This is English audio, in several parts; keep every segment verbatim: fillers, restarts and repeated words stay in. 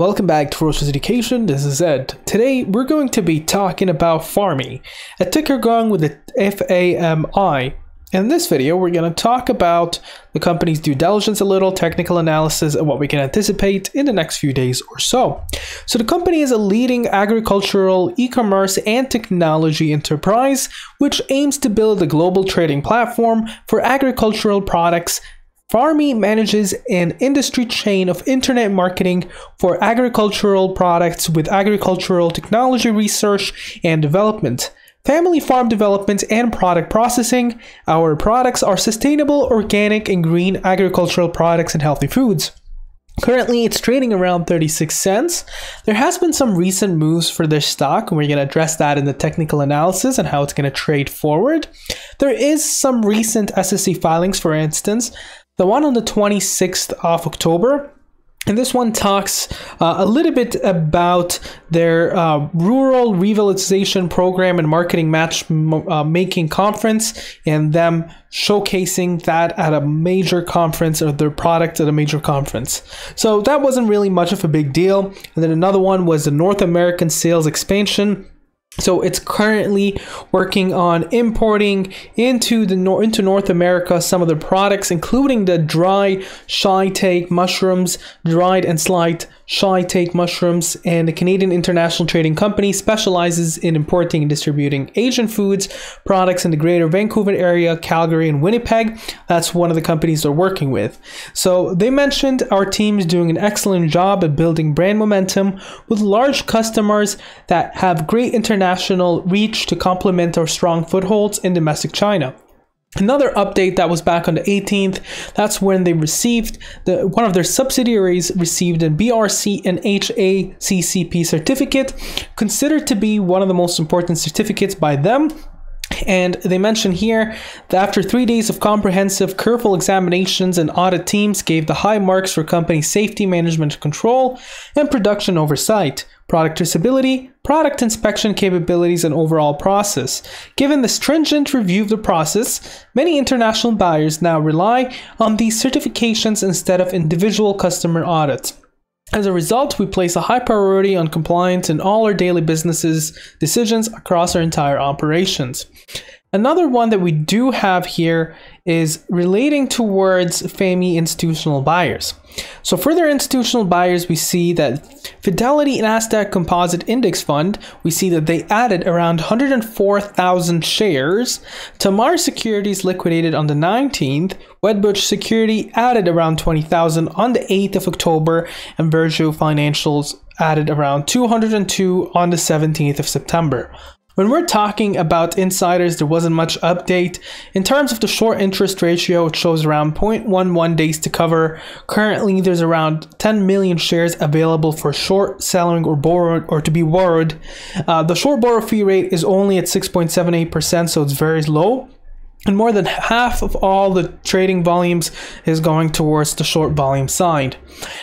Welcome back to Roasters Education, this is Ed. Today we're going to be talking about FARMMI, a ticker going with the F A M I. In this video, we're going to talk about the company's due diligence a little, technical analysis, and what we can anticipate in the next few days or so. So the company is a leading agricultural, e-commerce, and technology enterprise, which aims to build a global trading platform for agricultural products. FARMMI manages an industry chain of internet marketing for agricultural products with agricultural technology research and development, family farm development, and product processing. Our products are sustainable, organic, and green agricultural products and healthy foods. Currently, it's trading around thirty-six cents. There has been some recent moves for this stock, and we're going to address that in the technical analysis and how it's going to trade forward. There is some recent S E C filings, for instance, the one on the twenty-sixth of October, and this one talks uh, a little bit about their uh, Rural Revitalization Program and Marketing Matchmaking uh, Conference, and them showcasing that at a major conference, or their product at a major conference. So that wasn't really much of a big deal. And then another one was the North American Sales Expansion. So it's currently working on importing into the nor into North America some of the products, including the dry shiitake mushrooms, dried and sliced shiitake mushrooms, and the Canadian International Trading Company specializes in importing and distributing Asian foods products in the greater Vancouver area, Calgary, and Winnipeg. That's one of the companies they're working with. So they mentioned our team's doing an excellent job at building brand momentum with large customers that have great international reach to complement our strong footholds in domestic China. Another update that was back on the eighteenth, that's when they received, the, one of their subsidiaries received a B R C and H A C C P certificate, considered to be one of the most important certificates by them. And they mention here that after three days of comprehensive, careful examinations and audit teams gave the high marks for company safety management control and production oversight, product traceability, product inspection capabilities, and overall process. Given the stringent review of the process, many international buyers now rely on these certifications instead of individual customer audits. As a result, we place a high priority on compliance in all our daily businesses decisions across our entire operations. Another one that we do have here is relating towards FAMI institutional buyers. So for their institutional buyers, we see that Fidelity Nasdaq Composite Index Fund, we see that they added around one hundred four thousand shares. Tamar Securities liquidated on the nineteenth. Wedbush Security added around twenty thousand on the eighth of October. And Virtu Financials added around two hundred two on the seventeenth of September. When we're talking about insiders, there wasn't much update. In terms of the short interest ratio, it shows around zero point one one days to cover. Currently, there's around ten million shares available for short selling or borrowed or to be borrowed. Uh, the short borrow fee rate is only at six point seven eight percent, so it's very low. And more than half of all the trading volumes is going towards the short volume side.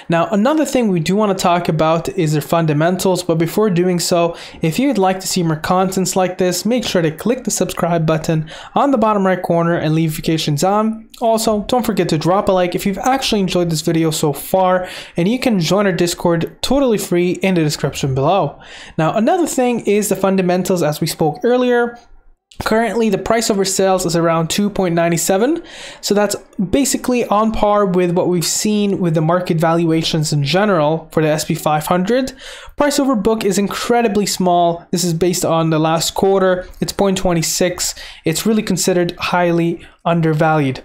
Now, another thing we do want to talk about is their fundamentals. But before doing so, if you'd like to see more contents like this, make sure to click the subscribe button on the bottom right corner and leave notifications on. Also, don't forget to drop a like if you've actually enjoyed this video so far. And you can join our Discord totally free in the description below. Now, another thing is the fundamentals, as we spoke earlier. Currently, the price over sales is around two point nine seven, so that's basically on par with what we've seen with the market valuations in general for the S and P five hundred. Price over book is incredibly small. This is based on the last quarter. It's zero point two six. It's really considered highly undervalued.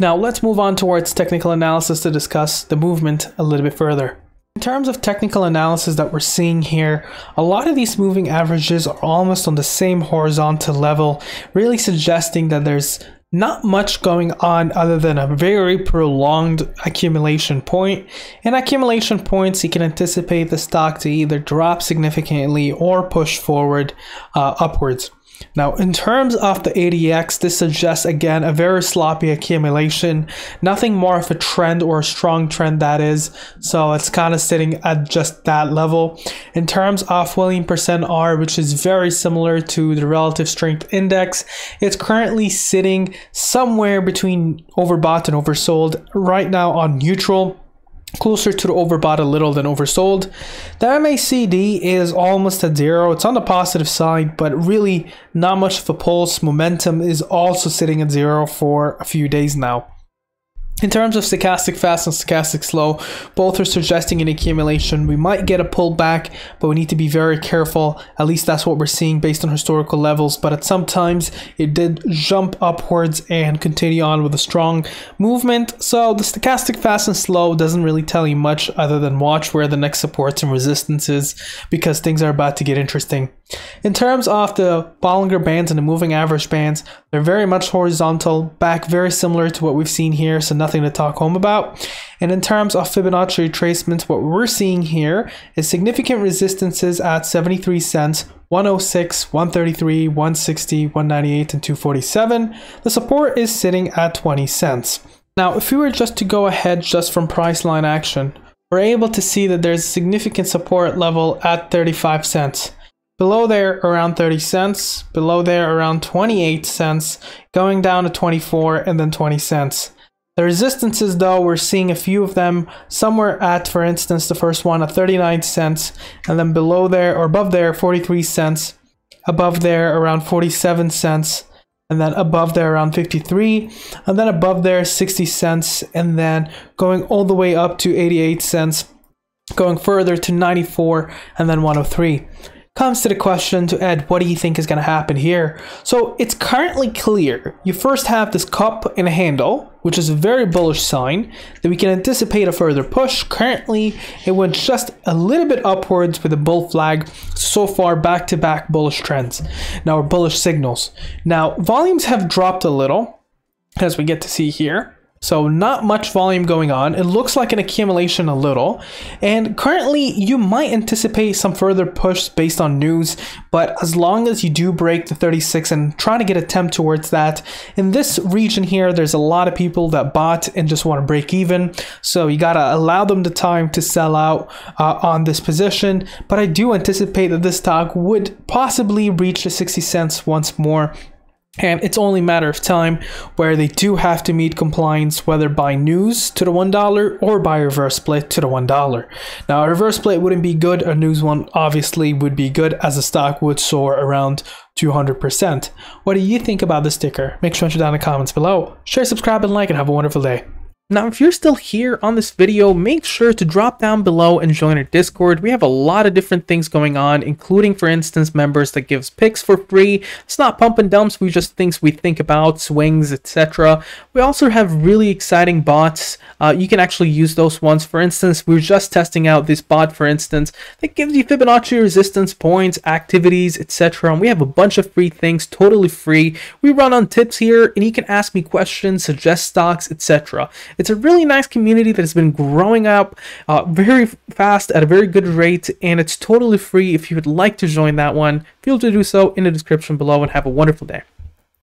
Now, let's move on towards technical analysis to discuss the movement a little bit further. In terms of technical analysis that we're seeing here, a lot of these moving averages are almost on the same horizontal level, really suggesting that there's not much going on other than a very prolonged accumulation point. And accumulation points, you can anticipate the stock to either drop significantly or push forward uh, upwards. Now, in terms of the A D X, this suggests, again, a very sloppy accumulation, nothing more of a trend or a strong trend, that is. So it's kind of sitting at just that level. In terms of Williams percent R, which is very similar to the Relative Strength Index, it's currently sitting somewhere between overbought and oversold right now on neutral. closer to the overbought a little than oversold. The M A C D is almost at zero. It's on the positive side, but really not much of a pulse. Momentum is also sitting at zero for a few days now. In terms of stochastic fast and stochastic slow, both are suggesting an accumulation. We might get a pullback, but we need to be very careful. At least that's what we're seeing based on historical levels. But at some times, it did jump upwards and continue on with a strong movement. So the stochastic fast and slow doesn't really tell you much other than watch where the next supports and resistances, because things are about to get interesting. In terms of the Bollinger bands and the moving average bands, they're very much horizontal, back very similar to what we've seen here, so nothing to talk home about. And in terms of Fibonacci retracements, what we're seeing here is significant resistances at seventy-three cents, one oh six, one thirty-three, one sixty, one ninety-eight, and two forty-seven. The support is sitting at twenty cents. Now, if we were just to go ahead just from price line action, we're able to see that there's significant support level at thirty-five cents. Below there around thirty cents, below there around twenty-eight cents, going down to twenty-four and then twenty cents. The resistances though, we're seeing a few of them somewhere at, for instance, the first one at thirty-nine cents, and then below there or above there forty-three cents, above there around forty-seven cents, and then above there around fifty-three, and then above there sixty cents, and then going all the way up to eighty-eight cents, going further to ninety-four and then one oh three. Comes to the question to Ed, what do you think is going to happen here? So it's currently clear. You first have this cup and a handle, which is a very bullish sign that we can anticipate a further push. Currently, it went just a little bit upwards with a bull flag. So far, back-to-back bullish trends. Now, or bullish signals. Now, volumes have dropped a little, as we get to see here. So not much volume going on. It looks like an accumulation a little. And currently you might anticipate some further push based on news, but as long as you do break the thirty-six and try to get a temp towards that, in this region here, there's a lot of people that bought and just want to break even. So you got to allow them the time to sell out uh, on this position. But I do anticipate that this stock would possibly reach the sixty cents once more. And it's only a matter of time where they do have to meet compliance, whether by news to the one dollar or by reverse split to the one dollar. Now, a reverse split wouldn't be good. A news one obviously would be good, as the stock would soar around two hundred percent. What do you think about this ticker? Make sure to enter down in the comments below. Share, subscribe, and like, and have a wonderful day. Now, if you're still here on this video, make sure to drop down below and join our Discord. We have a lot of different things going on, including, for instance, members that gives picks for free. It's not pump and dumps. We just things we think about, swings, et cetera. We also have really exciting bots. Uh, you can actually use those ones. For instance, we we're just testing out this bot, for instance, that gives you Fibonacci resistance points, activities, et cetera. And we have a bunch of free things, totally free. We run on tips here, and you can ask me questions, suggest stocks, et cetera. It's a really nice community that has been growing up uh, very fast at a very good rate, and it's totally free. If you would like to join that one, feel free to do so in the description below, and have a wonderful day.